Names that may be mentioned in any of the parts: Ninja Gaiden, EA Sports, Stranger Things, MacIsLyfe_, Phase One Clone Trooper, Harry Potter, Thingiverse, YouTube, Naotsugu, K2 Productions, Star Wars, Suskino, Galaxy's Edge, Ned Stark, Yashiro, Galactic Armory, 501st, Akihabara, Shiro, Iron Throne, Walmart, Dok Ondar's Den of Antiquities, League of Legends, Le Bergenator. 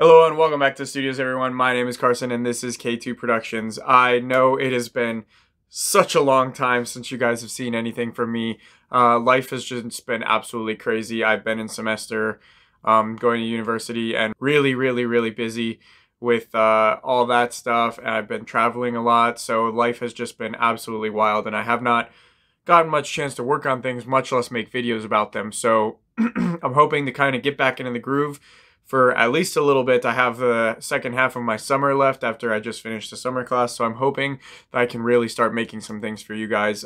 Hello and welcome back to the studios, everyone. My name is Carson and this is K2 Productions. I know it has been such a long time since you guys have seen anything from me. Life has just been absolutely crazy. I've been in semester, going to university, and really busy with all that stuff. And I've been traveling a lot, so life has just been absolutely wild, and I have not gotten much chance to work on things, much less make videos about them. So I'm hoping to kind of get back into the groove for at least a little bit. I have the second half of my summer left after I just finished the summer class, so I'm hoping that I can really start making some things for you guys.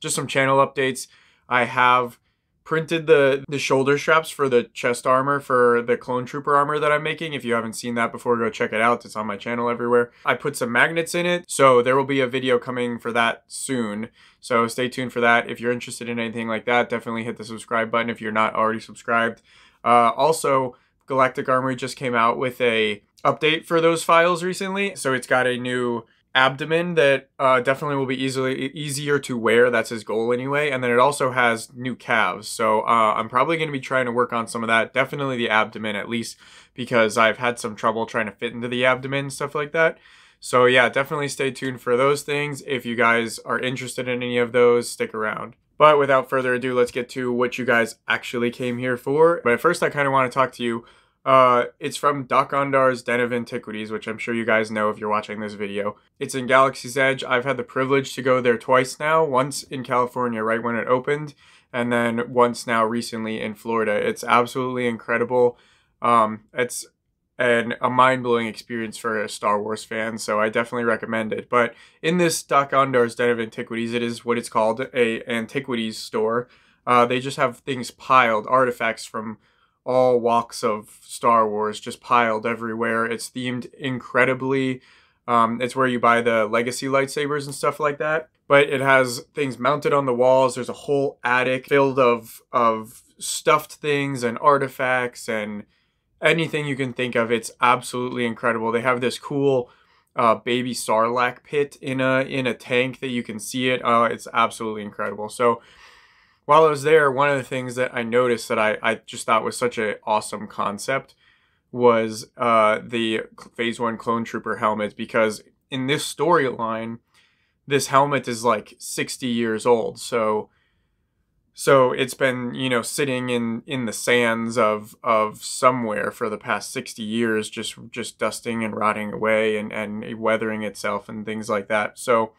Just some channel updates. I have printed the shoulder straps for the chest armor, for the clone trooper armor that I'm making. If you haven't seen that before, go check it out. It's on my channel everywhere. I put some magnets in it, so there will be a video coming for that soon. So stay tuned for that. If you're interested in anything like that, definitely hit the subscribe button if you're not already subscribed. Also, Galactic Armory just came out with a update for those files recently. So it's got a new abdomen that definitely will be easier to wear. That's his goal anyway. And then it also has new calves. So I'm probably going to be trying to work on some of that. Definitely the abdomen, at least, because I've had some trouble trying to fit into the abdomen and stuff like that. So yeah, definitely stay tuned for those things. If you guys are interested in any of those, stick around. But without further ado, let's get to what you guys actually came here for. But first, I kind of want to talk to you. It's from Dok Ondar's Den of Antiquities, which I'm sure you guys know if you're watching this video. It's in Galaxy's Edge. I've had the privilege to go there twice now, once in California right when it opened, and then once now recently in Florida. It's absolutely incredible. It's a mind-blowing experience for a Star Wars fan, so I definitely recommend it. But in this Dok Ondar's Den of Antiquities, it is what it's called, an antiquities store. They just have things piled, artifacts from all walks of Star Wars just piled everywhere. It's themed incredibly. It's where you buy the legacy lightsabers and stuff like that. But it has things mounted on the walls. There's a whole attic filled of stuffed things and artifacts and anything you can think of. It's absolutely incredible. They have this cool baby sarlacc pit in a tank that you can see it. It's absolutely incredible. So while I was there, one of the things that I noticed that I just thought was such an awesome concept was the Phase One Clone Trooper helmet, because in this storyline, this helmet is like 60 years old. So it's been, you know, sitting in the sands of somewhere for the past 60 years, just dusting and rotting away and weathering itself and things like that. So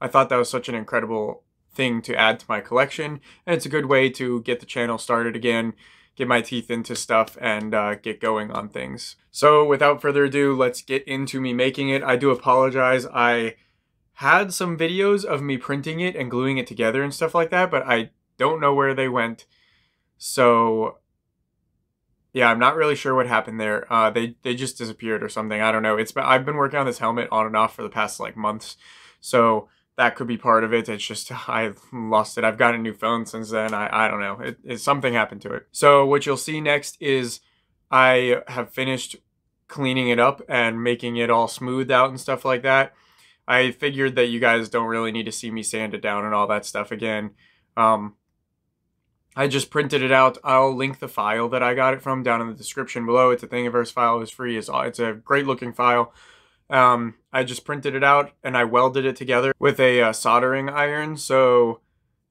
I thought that was such an incredible thing to add to my collection, and it's a good way to get the channel started again, get my teeth into stuff, and get going on things. So without further ado, let's get into me making it. I do apologize. I had some videos of me printing it and gluing it together and stuff like that, but I don't know where they went. So yeah, I'm not really sure what happened there. They just disappeared or something. I don't know. I've been working on this helmet on and off for the past like months, so that could be part of it. It's just, I lost it. I've got a new phone since then. I don't know. Something happened to it. So what you'll see next is I have finished cleaning it up and making it all smoothed out and stuff like that. I figured that you guys don't really need to see me sand it down and all that stuff again. I just printed it out. I'll link the file that I got it from down in the description below. It's a Thingiverse file. It's free. It's a great looking file. I just printed it out and I welded it together with a soldering iron, so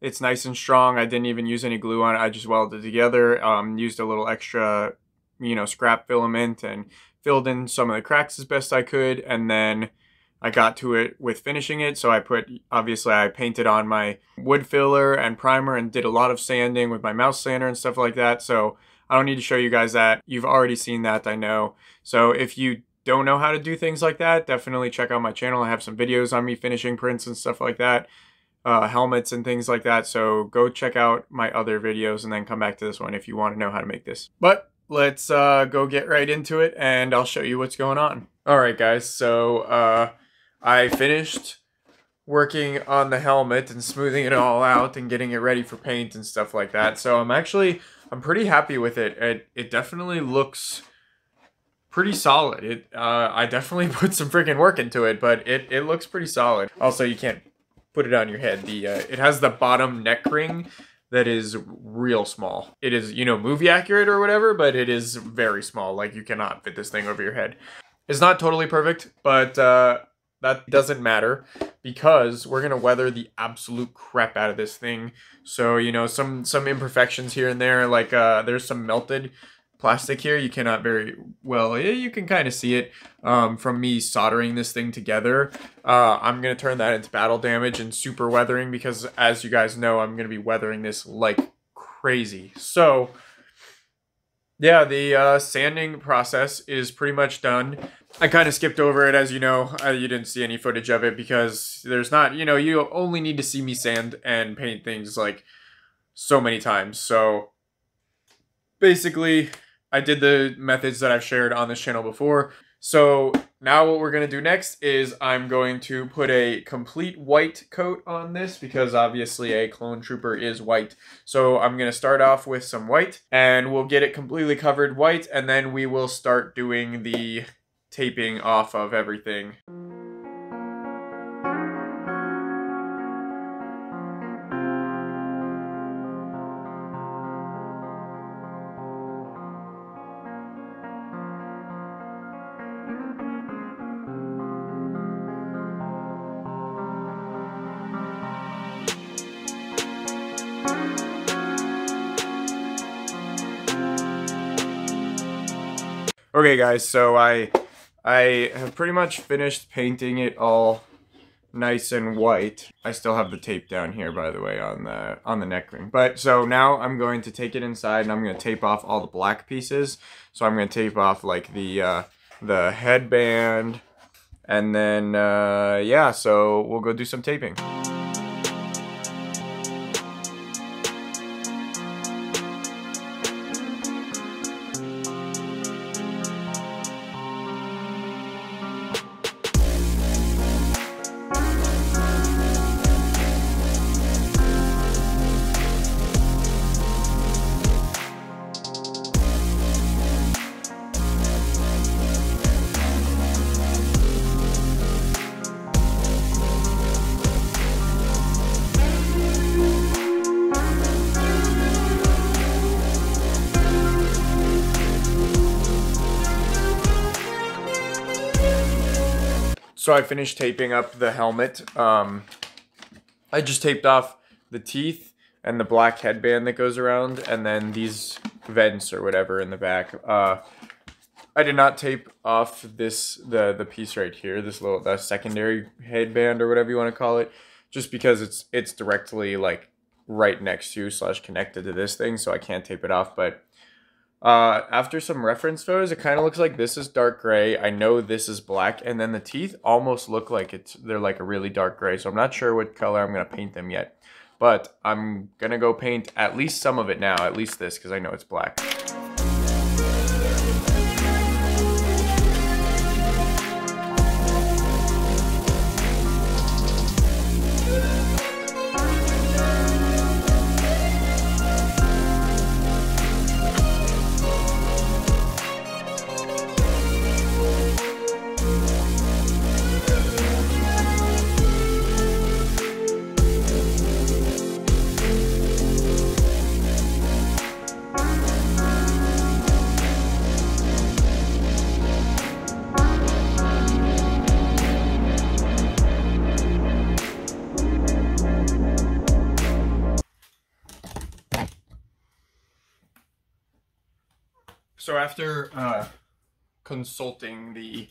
it's nice and strong. I didn't even use any glue on it. I just welded it together, used a little extra, you know, scrap filament and filled in some of the cracks as best I could, and then I got to it with finishing it. So I put, obviously I painted on my wood filler and primer and did a lot of sanding with my mouse sander and stuff like that, so I don't need to show you guys that. You've already seen that, I know. So if you don't know how to do things like that, definitely check out my channel. I have some videos on me finishing prints and stuff like that, helmets and things like that. So go check out my other videos and then come back to this one if you want to know how to make this. But let's go get right into it and I'll show you what's going on. All right, guys. So I finished working on the helmet and smoothing it all out and getting it ready for paint and stuff like that. So I'm pretty happy with it. It definitely looks pretty solid. I definitely put some freaking work into it, but it looks pretty solid. Also, you can't put it on your head. It has the bottom neck ring that is real small. It is, you know, movie accurate or whatever, but it is very small. Like, you cannot fit this thing over your head. It's not totally perfect, but that doesn't matter because we're going to weather the absolute crap out of this thing. So, you know, some imperfections here and there, like there's some melted plastic here. You cannot very well, you can kind of see it from me soldering this thing together. I'm going to turn that into battle damage and super weathering because, as you guys know, I'm going to be weathering this like crazy. So yeah, the sanding process is pretty much done. I kind of skipped over it, as you know. You didn't see any footage of it because there's not, you know, you only need to see me sand and paint things like so many times. So basically, I did the methods that I've shared on this channel before. So now what we're going to do next is I'm going to put a complete white coat on this because obviously a clone trooper is white. So I'm going to start off with some white and we'll get it completely covered white, and then we will start doing the taping off of everything. Okay guys, so I have pretty much finished painting it all nice and white. I still have the tape down here, by the way, on the neck ring. But so now I'm going to take it inside and I'm going to tape off all the black pieces. So I'm going to tape off like the headband, and then yeah, so we'll go do some taping. So I finished taping up the helmet. I just taped off the teeth and the black headband that goes around, and then these vents or whatever in the back. I did not tape off this the piece right here, this little secondary headband or whatever you want to call it, just because it's directly like right next to / connected to this thing, so I can't tape it off. But after some reference photos, it kind of looks like this is dark gray. I know this is black, and then the teeth almost look like they're like a really dark gray. So I'm not sure what color I'm gonna paint them yet, but I'm gonna go paint at least some of it now, at least this, because I know it's black. So after consulting the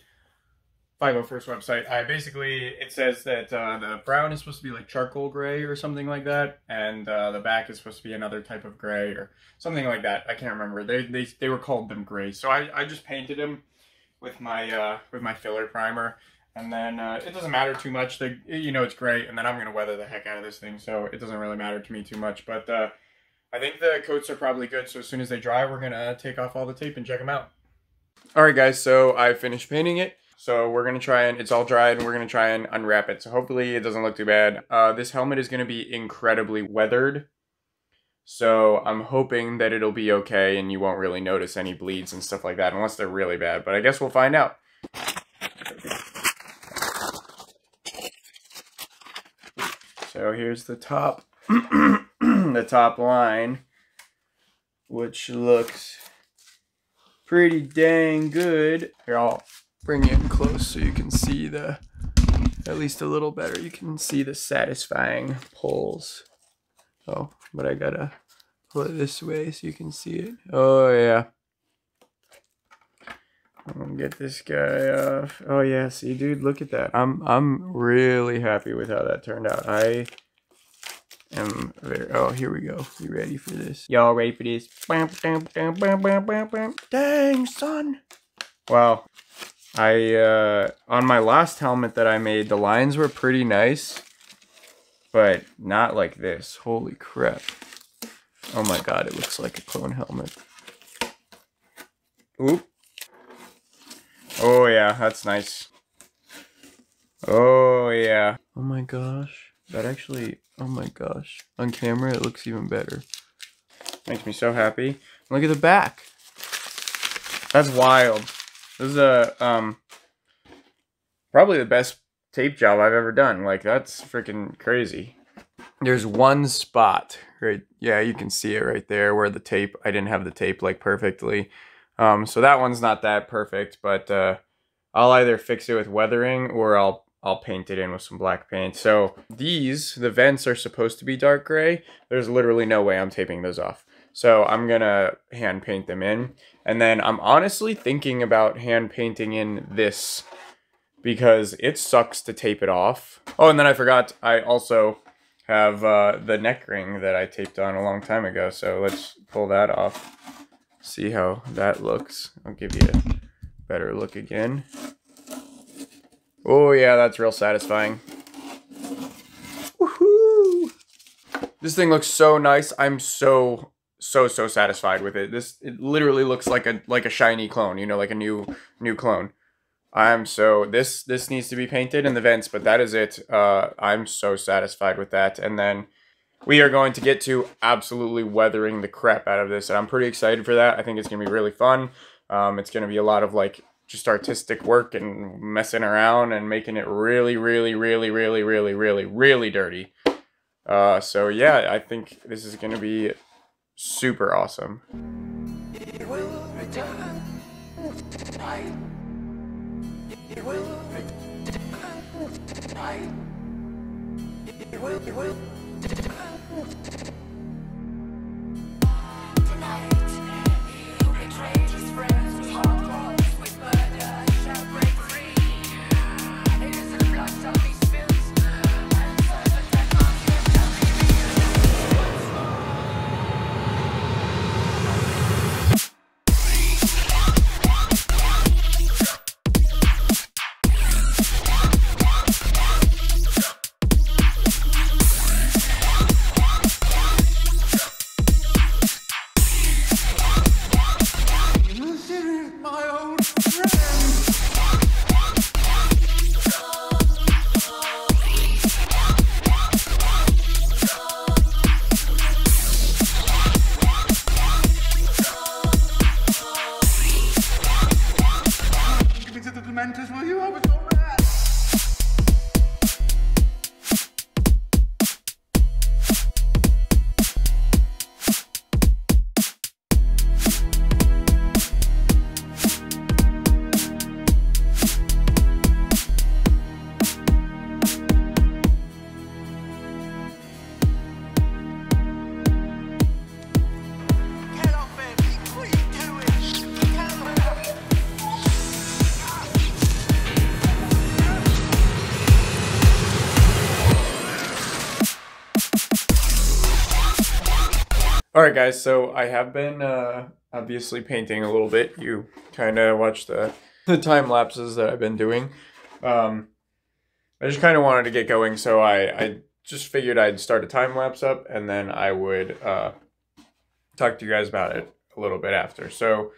501st website, I basically, it says that the brown is supposed to be like charcoal gray or something like that, and the back is supposed to be another type of gray or something like that. I can't remember. They were called them gray. So I just painted them with my filler primer, and then it doesn't matter too much. You know it's gray, and then I'm gonna weather the heck out of this thing, so it doesn't really matter to me too much. But I think the coats are probably good, so as soon as they dry, we're gonna take off all the tape and check them out. All right, guys, so I finished painting it. So we're gonna try and, it's all dried, and we're gonna try and unwrap it. So hopefully it doesn't look too bad. This helmet is gonna be incredibly weathered. So I'm hoping that it'll be okay and you won't really notice any bleeds and stuff like that, unless they're really bad, but I guess we'll find out. So here's the top. the top line, which looks pretty dang good. Here, I'll bring it close so you can see the, at least a little better, you can see the satisfying pulls. Oh, but I gotta pull it this way so you can see it. Oh, yeah. I'm gonna get this guy off. Oh yeah, see dude, look at that. I'm really happy with how that turned out. I am very, oh here we go. You ready for this? Y'all ready for this? Dang son. Wow. I on my last helmet that I made, the lines were pretty nice, but not like this. Holy crap. Oh my god, it looks like a clone helmet. Oop. Oh yeah, that's nice. Oh yeah. Oh my gosh. That actually, oh my gosh. On camera it looks even better. Makes me so happy. Look at the back. That's wild. This is a probably the best tape job I've ever done. Like that's freaking crazy. There's one spot, right? Yeah, you can see it right there where the tape, I didn't have the tape like perfectly. So that one's not that perfect, but I'll either fix it with weathering or I'll paint it in with some black paint. So these, the vents are supposed to be dark gray. There's literally no way I'm taping those off. So I'm gonna hand paint them in. And then I'm honestly thinking about hand painting in this because it sucks to tape it off. Oh, and then I forgot I also have the neck ring that I taped on a long time ago. So let's pull that off. See how that looks. I'll give you a better look again. Oh yeah, that's real satisfying. Woohoo! This thing looks so nice. I'm so satisfied with it. This, it literally looks like a shiny clone, you know, like a new clone. I'm so, this needs to be painted in the vents, but that is it. I'm so satisfied with that. And then we are going to get to absolutely weathering the crap out of this, and I'm pretty excited for that. I think it's going to be really fun. It's going to be a lot of, like, just artistic work and messing around and making it really dirty. So, yeah, I think this is going to be super awesome. It will return tonight. It will return tonight. It will, it will. Alright guys, so I have been obviously painting a little bit. You kind of watched the time lapses that I've been doing. I just kind of wanted to get going, so I just figured I'd start a time lapse up and then I would talk to you guys about it a little bit after. So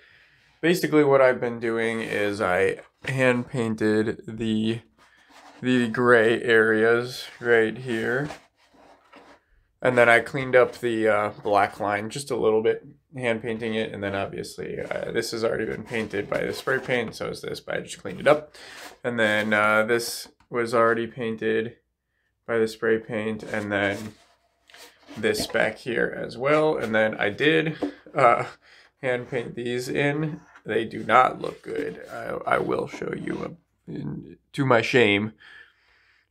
basically what I've been doing is I hand painted the gray areas right here. And then I cleaned up the black line just a little bit, hand painting it. And then obviously this has already been painted by the spray paint. So is this, but I just cleaned it up. And then this was already painted by the spray paint. And then this back here as well. And then I did hand paint these in. They do not look good. I will show you, to my shame.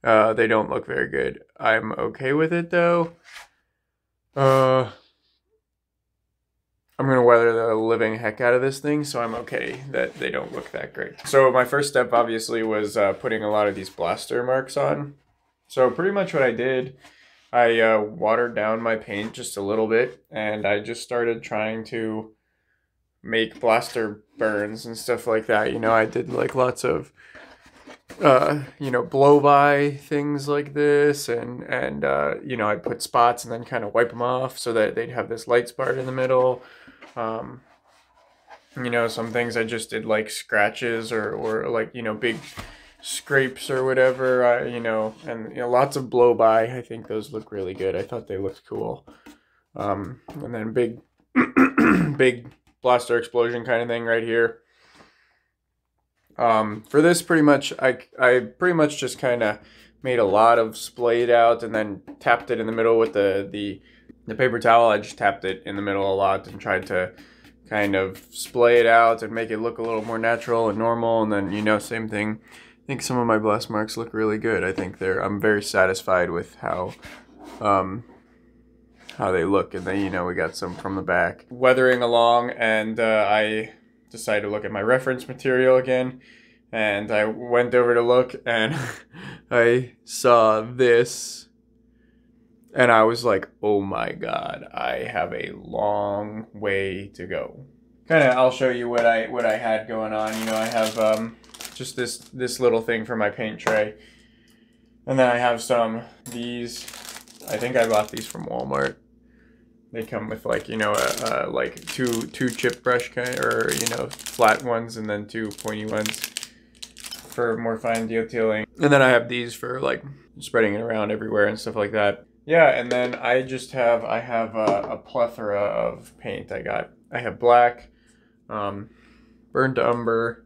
They don't look very good. I'm okay with it though. I'm gonna weather the living heck out of this thing, so I'm okay that they don't look that great. So my first step obviously was putting a lot of these blaster marks on. So pretty much what I did, I watered down my paint just a little bit, and I just started trying to make blaster burns and stuff like that. You know, I did like lots of, you know, blow by things like this, and you know, I put spots and then kind of wipe them off so that they'd have this light spot in the middle. You know, some things I just did like scratches or like, you know, big scrapes or whatever, you know, and you know, lots of blow by. I think those look really good. I thought they looked cool. And then big, big blaster explosion kind of thing right here. For this pretty much, I pretty much just kind of made a lot of splayed out and then tapped it in the middle with the paper towel. I just tapped it in the middle a lot and tried to kind of splay it out and make it look a little more natural and normal. And then, you know, same thing. I think some of my blast marks look really good. I think they're, I'm very satisfied with how they look. And then, you know, we got some from the back. Weathering along, and I decided to look at my reference material again, and I went over to look, and I saw this, and I was like, oh my god, I have a long way to go. Kind of, I'll show you what I had going on. You know, I have just this little thing for my paint tray, and then I have some, these, I think I bought these from Walmart. They come with like, you know, like two chip brush kind, or, you know, flat ones, and then two pointy ones for more fine detailing. And then I have these for like spreading it around everywhere and stuff like that. Yeah, and then I just have, I have a plethora of paint I got. I have black, burnt umber,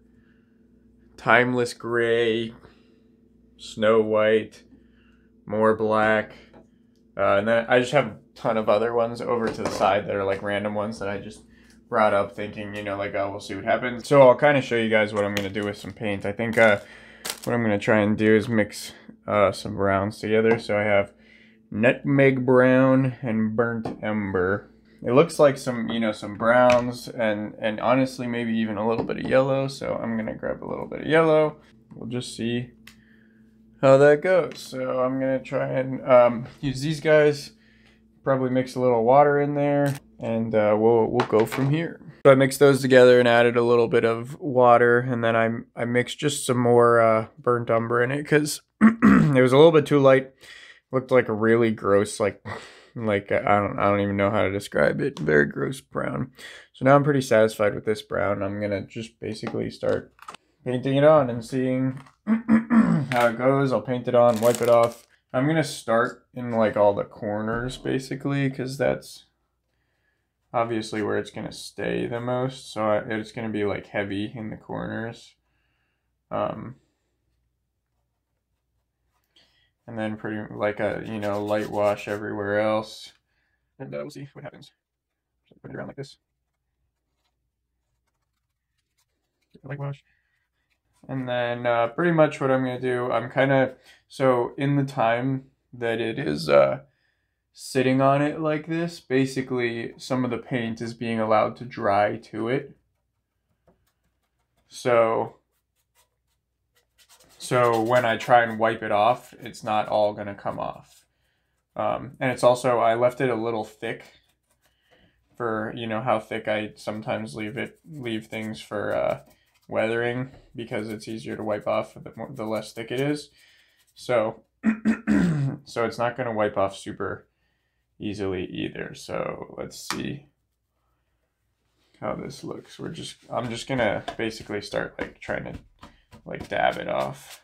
timeless gray, snow white, more black, and then I just have ton of other ones over to the side that are like random ones that I just brought up thinking, you know, like, oh, we'll see what happens. So I'll kind of show you guys what I'm going to do with some paint. I think what I'm going to try and do is mix some browns together. So I have nutmeg brown and burnt umber. It looks like some, you know, some browns and honestly maybe even a little bit of yellow. So I'm going to grab a little bit of yellow. We'll just see how that goes. So I'm going to try and use these guys. Probably mix a little water in there, and we'll go from here. So I mixed those together and added a little bit of water, and then I mixed just some more burnt umber in it because it was a little bit too light. Looked like a really gross, like I don't even know how to describe it. Very gross brown. So now I'm pretty satisfied with this brown. I'm gonna just basically start painting it on and seeing how it goes. I'll paint it on, wipe it off. I'm gonna start in like all the corners basically, because that's obviously where it's gonna stay the most. So it's gonna be like heavy in the corners, and then pretty like a, you know, light wash everywhere else, and we'll see what happens. Just put it around like this, light wash. And then pretty much what I'm going to do, I'm kind of, so in the time that it is sitting on it like this, basically some of the paint is being allowed to dry to it. So when I try and wipe it off, it's not all going to come off. And it's also, I left it a little thick for, you know, how thick I sometimes leave things for weathering, because it's easier to wipe off the less thick it is. So it's not going to wipe off super easily either. So let's see how this looks. I'm just going to basically start like trying to like dab it off.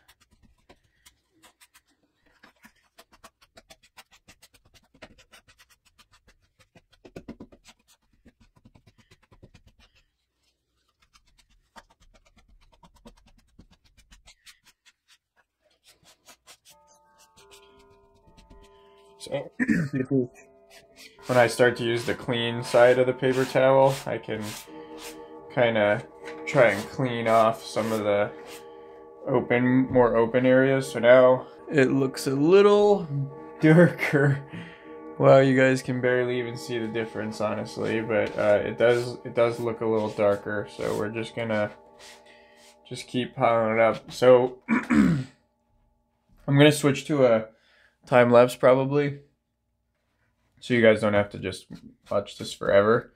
So when I start to use the clean side of the paper towel, I can kind of try and clean off some of the open, more open areas. So now it looks a little darker. Well, you guys can barely even see the difference, honestly, but it does look a little darker. So we're just gonna just keep piling it up. So I'm gonna switch to a time lapse probably, so you guys don't have to just watch this forever.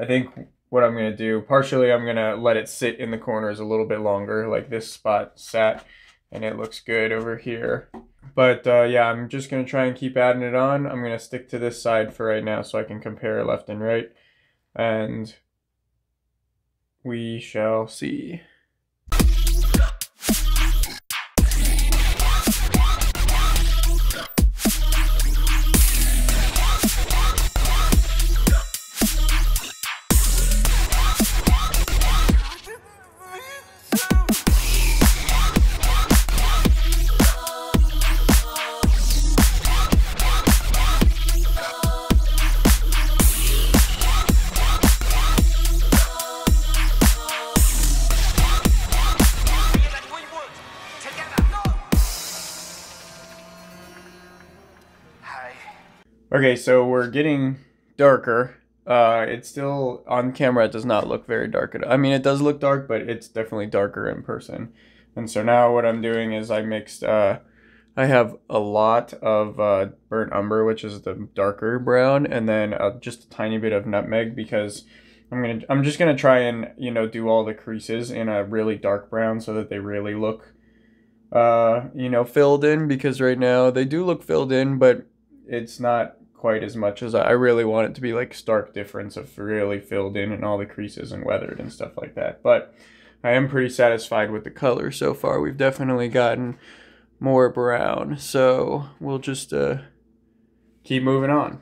I think what I'm gonna do, partially I'm gonna let it sit in the corners a little bit longer, like this spot sat, and it looks good over here. But yeah, I'm just gonna try and keep adding it on. I'm gonna stick to this side for right now so I can compare left and right, and we shall see. Okay, so we're getting darker. It's still, on camera, it does not look very dark at all. I mean, it does look dark, but it's definitely darker in person. And so now what I'm doing is I mixed, I have a lot of burnt umber, which is the darker brown, and then just a tiny bit of nutmeg, because I'm just gonna try and, you know, do all the creases in a really dark brown so that they really look, you know, filled in, because right now they do look filled in, but it's not quite as much as I really want it to be, like stark difference of really filled in and all the creases and weathered and stuff like that. But I am pretty satisfied with the color so far. We've definitely gotten more brown, so we'll just keep moving on.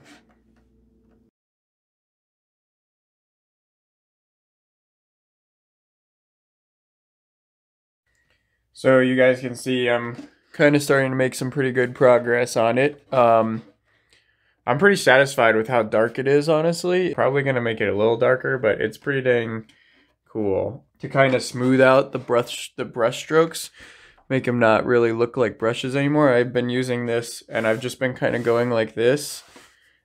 So you guys can see I'm kind of starting to make some pretty good progress on it. I'm pretty satisfied with how dark it is, honestly. Probably gonna make it a little darker, but it's pretty dang cool. To kind of smooth out the brush strokes, make them not really look like brushes anymore, I've been using this, and I've just been kind of going like this,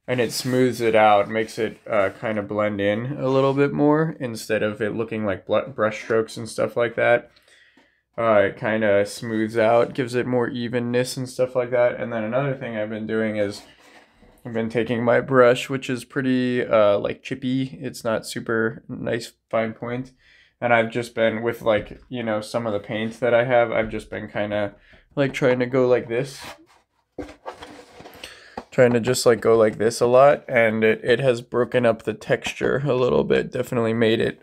and it smooths it out, makes it kind of blend in a little bit more, instead of it looking like brush strokes and stuff like that. It kind of smooths out, gives it more evenness and stuff like that. And then another thing I've been doing is I've been taking my brush, which is pretty like chippy. It's not super nice fine point. And I've just been with, like, you know, some of the paint that I have, I've just been kind of like trying to go like this. Trying to just like go like this a lot. And it has broken up the texture a little bit. Definitely made it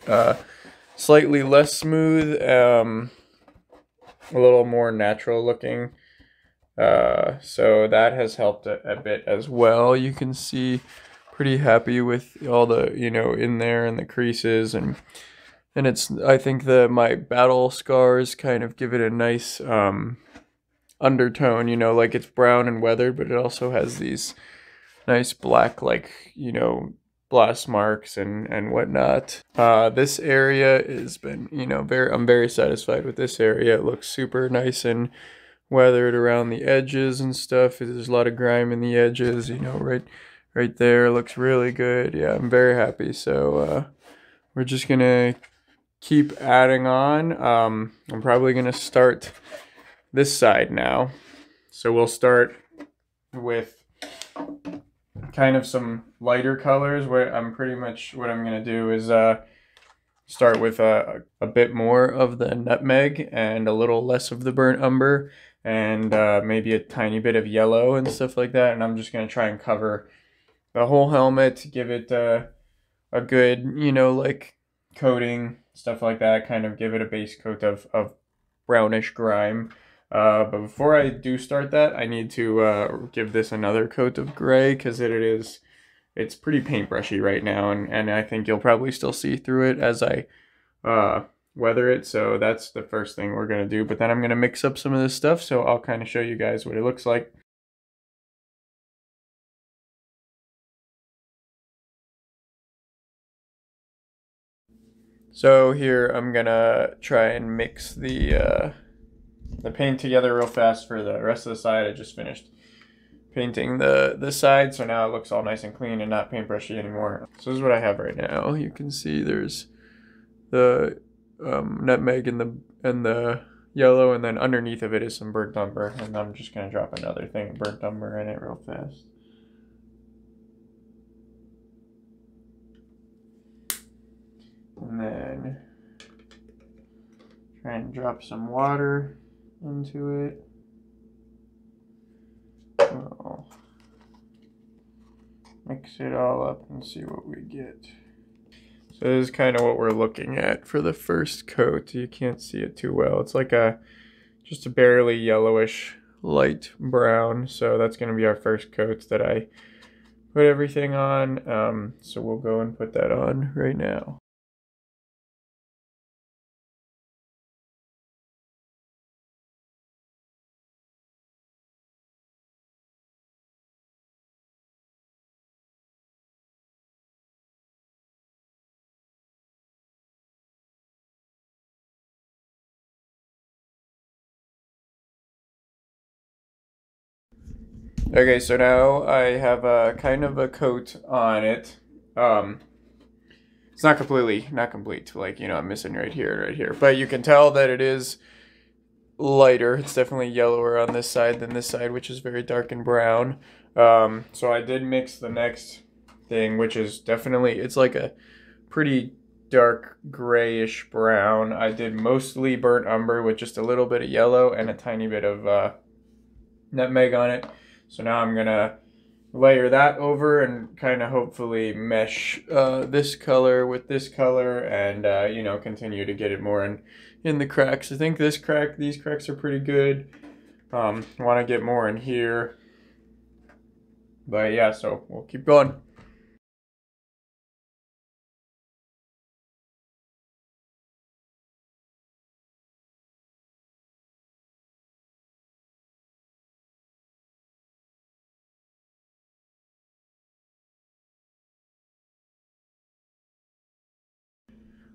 slightly less smooth. A little more natural looking. So that has helped a bit as well. You can see pretty happy with all the, you know, in there and the creases, and it's, I think my battle scars kind of give it a nice undertone, you know, like it's brown and weathered, but it also has these nice black, like, you know, blast marks and whatnot. This area has been, you know, I'm very satisfied with this area. It looks super nice and weathered around the edges and stuff. There's a lot of grime in the edges, you know, right there. It looks really good. Yeah, I'm very happy. So we're just gonna keep adding on. I'm probably gonna start this side now. So we'll start with kind of some lighter colors. What I'm gonna do is start with a bit more of the nutmeg and a little less of the burnt umber, and maybe a tiny bit of yellow and stuff like that. And I'm just gonna try and cover the whole helmet, give it a good, you know, like coating, stuff like that, kind of give it a base coat of brownish grime. But before I do start that, I need to give this another coat of gray, because it's pretty paintbrushy right now, and I think you'll probably still see through it as I weather it. So that's the first thing we're gonna do, but then I'm gonna mix up some of this stuff, so I'll kind of show you guys what it looks like. So here I'm gonna try and mix the paint together real fast for the rest of the side. I just finished painting the side, so now it looks all nice and clean and not paintbrushy anymore. So this is what I have right now. You can see there's the nutmeg and the yellow, and then underneath of it is some burnt umber, and I'm just gonna drop another thing of burnt umber in it real fast. And then try and drop some water into it. I'll mix it all up and see what we get. So this is kind of what we're looking at for the first coat. You can't see it too well. It's like just a barely yellowish light brown. So that's going to be our first coat that I put everything on. So we'll go and put that on right now. Okay, so now I have a kind of a coat on it. It's not complete, like, you know, I'm missing right here, but you can tell that it is lighter. It's definitely yellower on this side than this side, which is very dark and brown. So I did mix the next thing, which is definitely, it's like a pretty dark grayish brown. I did mostly burnt umber with just a little bit of yellow and a tiny bit of nutmeg on it. So now I'm gonna layer that over and kind of hopefully mesh this color with this color, and you know, continue to get it more in the cracks. I think these cracks are pretty good. I want to get more in here, but yeah, so we'll keep going.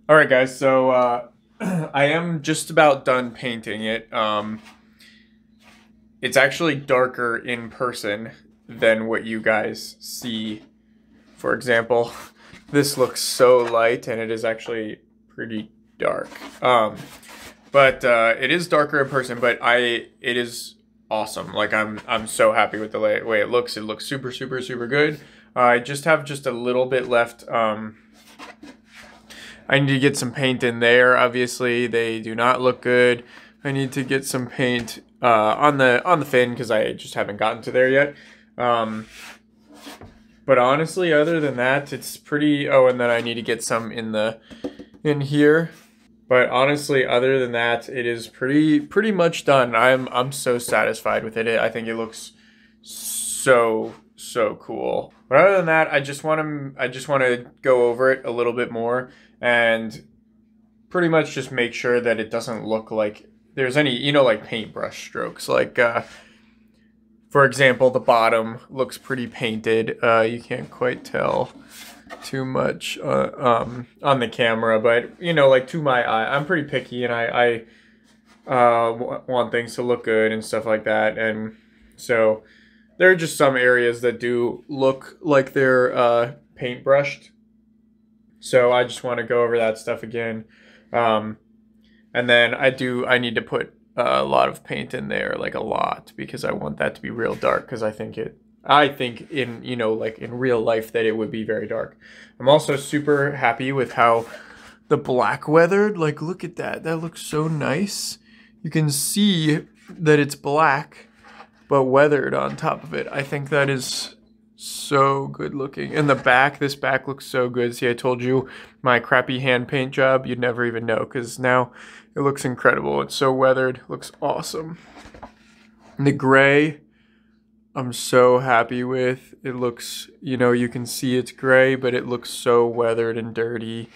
Alright guys, so I am just about done painting it. It's actually darker in person than what you guys see. For example, this looks so light and it is actually pretty dark. But it is darker in person, but it is awesome. Like I'm so happy with the way it looks. It looks super, super, super good. I just have a little bit left. I need to get some paint in there. Obviously, they do not look good. I need to get some paint on the fin because I just haven't gotten to there yet. But honestly, other than that, it's pretty. Oh, and then I need to get some in here. But honestly, other than that, it is pretty much done. I'm so satisfied with it. I think it looks so cool. But other than that, I just want to go over it a little bit more and pretty much just make sure that it doesn't look like there's any, you know, like paintbrush strokes. Like, for example, the bottom looks pretty painted. You can't quite tell too much on the camera, but, you know, like to my eye, I'm pretty picky and I want things to look good and stuff like that. And so there are just some areas that do look like they're paintbrushed. So I just want to go over that stuff again. And then I need to put a lot of paint in there, like a lot, because I want that to be real dark. Because I think in, you know, like in real life that it would be very dark. I'm also super happy with how the black weathered, like look at that. That looks so nice. You can see that it's black, but weathered on top of it. I think that is so good looking. And the back, this back looks so good. See, I told you my crappy hand paint job, you'd never even know, because now it looks incredible. It's so weathered, looks awesome. And the gray, I'm so happy with. It looks, you know, you can see it's gray, but it looks so weathered and dirty.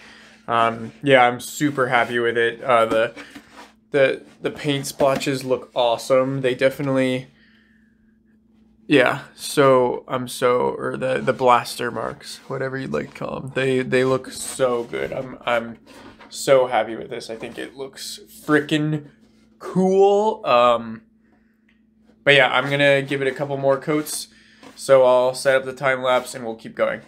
Yeah, I'm super happy with it. The paint splotches look awesome. They definitely... Yeah, so the blaster marks, whatever you'd like to call them, they look so good. I'm so happy with this. I think it looks freaking cool. But yeah, I'm gonna give it a couple more coats. So I'll set up the time lapse and we'll keep going.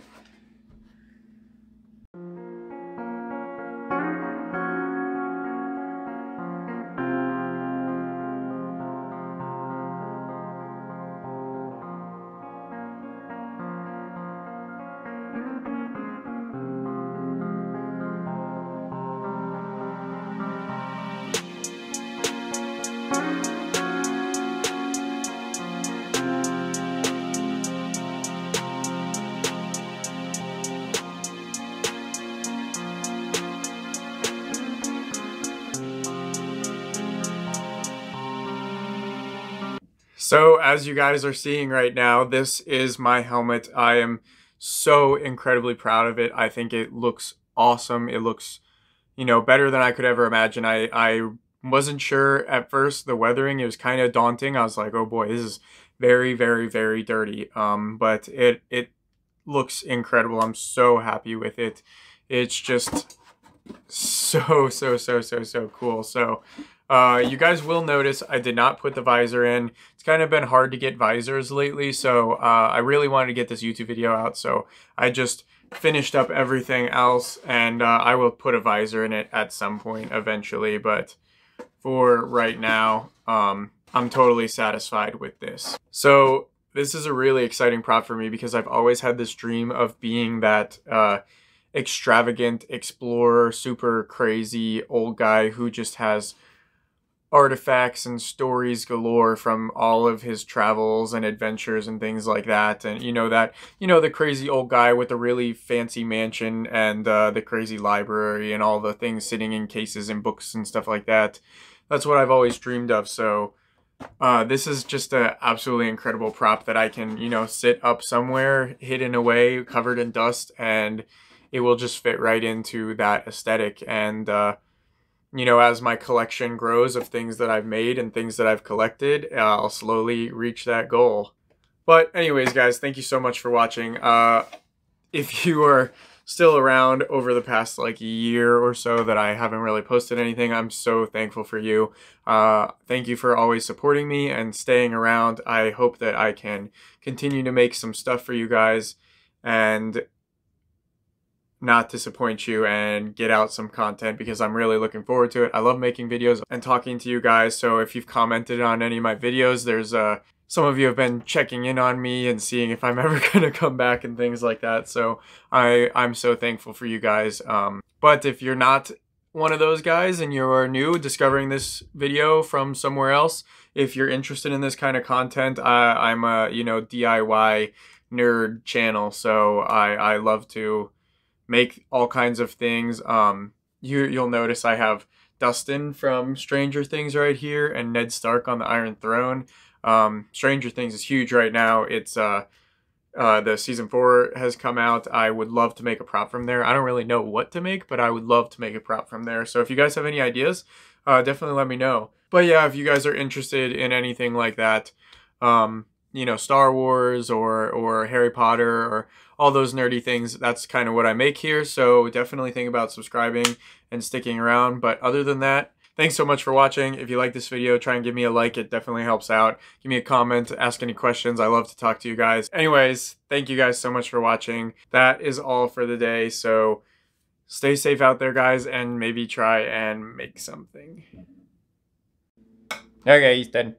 So as you guys are seeing right now, this is my helmet. I am so incredibly proud of it. I think it looks awesome. It looks, you know, better than I could ever imagine. I wasn't sure at first. The weathering, it was kind of daunting. I was like, oh boy, this is very, very, very dirty. But it looks incredible. I'm so happy with it. It's just so, so, so, so, so cool. So you guys will notice I did not put the visor in. It's kind of been hard to get visors lately, so I really wanted to get this YouTube video out, so I just finished up everything else, and I will put a visor in it at some point eventually, but for right now, I'm totally satisfied with this. So this is a really exciting prop for me because I've always had this dream of being that extravagant explorer, super crazy old guy who just has artifacts and stories galore from all of his travels and adventures and things like that. And you know the crazy old guy with the really fancy mansion and the crazy library and all the things sitting in cases and books and stuff like that. That's what I've always dreamed of. So this is just an absolutely incredible prop that I can, you know, sit up somewhere hidden away, covered in dust, and it will just fit right into that aesthetic. And you know, as my collection grows of things that I've made and things that I've collected, I'll slowly reach that goal. But anyways, guys, thank you so much for watching. If you are still around over the past like year or so that I haven't really posted anything, I'm so thankful for you. Thank you for always supporting me and staying around. I hope that I can continue to make some stuff for you guys and not disappoint you and get out some content, because I'm really looking forward to it. I love making videos and talking to you guys. So if you've commented on any of my videos, there's some of you have been checking in on me and seeing if I'm ever gonna come back and things like that. So I'm so thankful for you guys. But if you're not one of those guys and you're new, discovering this video from somewhere else, if you're interested in this kind of content, I'm a, you know, DIY nerd channel. So I love to make all kinds of things. You'll notice I have Dustin from Stranger Things right here and Ned Stark on the Iron Throne. Stranger Things is huge right now. It's the season 4 has come out. I would love to make a prop from there. I don't really know what to make, but I would love to make a prop from there. So if you guys have any ideas, definitely let me know. But yeah, if you guys are interested in anything like that, you know, Star Wars or Harry Potter or all those nerdy things, that's kind of what I make here. So definitely think about subscribing and sticking around. But other than that, thanks so much for watching. If you like this video, try and give me a like. It definitely helps out. Give me a comment, ask any questions. I love to talk to you guys. Anyways, thank you guys so much for watching. That is all for the day. So stay safe out there, guys, and maybe try and make something. Okay, he's done.